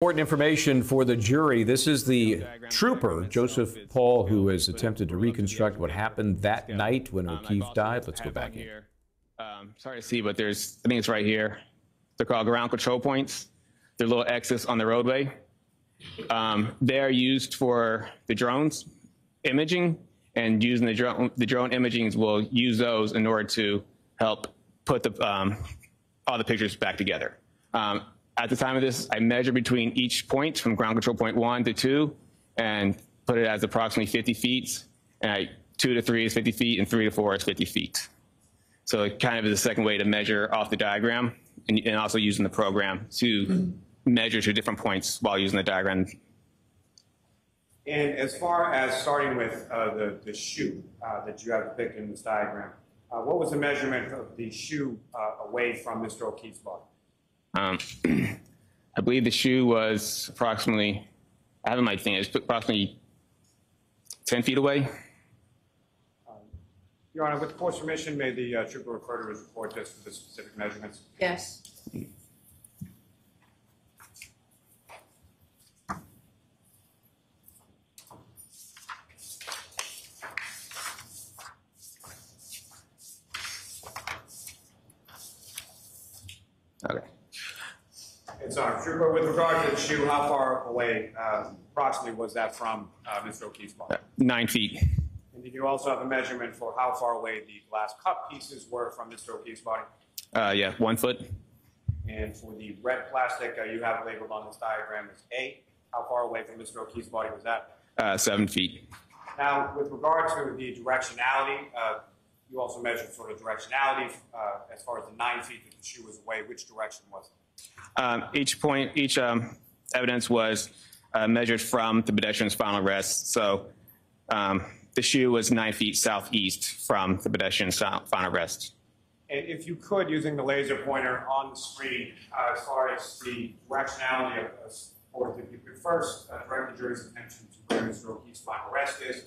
Important information for the jury. This is the trooper, Joseph Paul, who has attempted to reconstruct what happened that night when O'Keefe died. Let's go back here. Sorry to see, but there's, I think it's right here. They're called ground control points. They're little X's on the roadway. They're used for the drones imaging, and using the drone imagings will use those in order to help put the, all the pictures back together. At the time of this, I measured between each point from ground control point 1 to 2 and put it as approximately 50 feet. And 2 to 3 is 50 feet and 3 to 4 is 50 feet. So it kind of is a second way to measure off the diagram and also using the program to measure to different points while using the diagram. And as far as starting with the shoe that you have picked in this diagram, what was the measurement of the shoe away from Mr. O'Keefe's body? I believe the shoe was approximately, I have in my thing, it's approximately 10 feet away. Your Honor, with the court's permission, may the trooper refer to his report just for the specific measurements? Yes. Okay. It's our trooper. With regard to the shoe, how far away approximately was that from Mr. O'Keefe's body? 9 feet. And did you also have a measurement for how far away the glass cup pieces were from Mr. O'Keefe's body? Yeah, 1 foot. And for the red plastic you have labeled on this diagram as A, how far away from Mr. O'Keefe's body was that? 7 feet. Now, with regard to the directionality, you also measured sort of directionality as far as the 9 feet that the shoe was away. Which direction was it? Each evidence was measured from the pedestrian's final rest. So the shoe was 9 feet southeast from the pedestrian's final rest. And if you could, using the laser pointer on the screen, as far as the directionality of this, or if you could first direct the jury's attention to where Mr. O'Keefe's final rest is,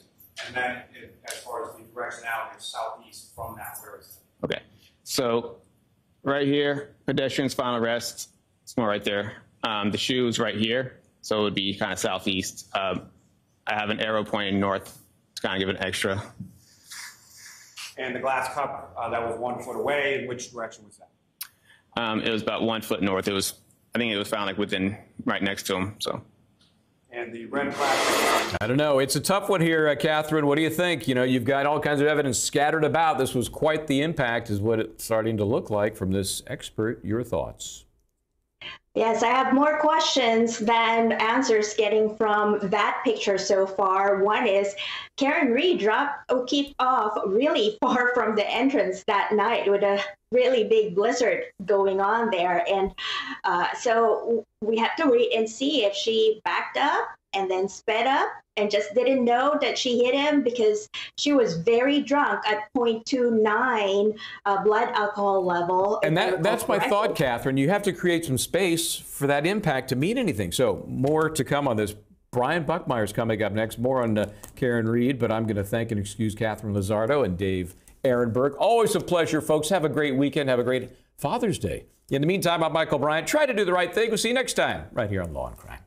and then as far as the directionality of southeast from that, where is it? Okay. So right here, pedestrian's final rest. It's more right there. The shoe is right here, so it would be kind of southeast. I have an arrow pointing north to kind of give it extra. And the glass cup, that was 1 foot away. In which direction was that? It was about 1 foot north. It was, I think it was found like within, right next to him. So. And the red plastic. I don't know. It's a tough one here, Catherine. What do you think? You know, you've got all kinds of evidence scattered about. This was quite the impact, is what it's starting to look like from this expert. Your thoughts? Yes, I have more questions than answers getting from that picture so far. One is, Karen Read dropped O'Keefe off really far from the entrance that night with a really big blizzard going on there. And so we have to wait and see if she backed up and then sped up and just didn't know that she hit him, because she was very drunk at 0.29 blood alcohol level. And that's my thought, Catherine. You have to create some space for that impact to mean anything. So more to come on this. Brian Buckmeyer is coming up next. More on Karen Read, but I'm going to thank and excuse Catherine Lizardo and Dave Ehrenberg. Always a pleasure, folks. Have a great weekend. Have a great Father's Day. In the meantime, I'm Michael Bryant. Try to do the right thing. We'll see you next time right here on Law and Crime.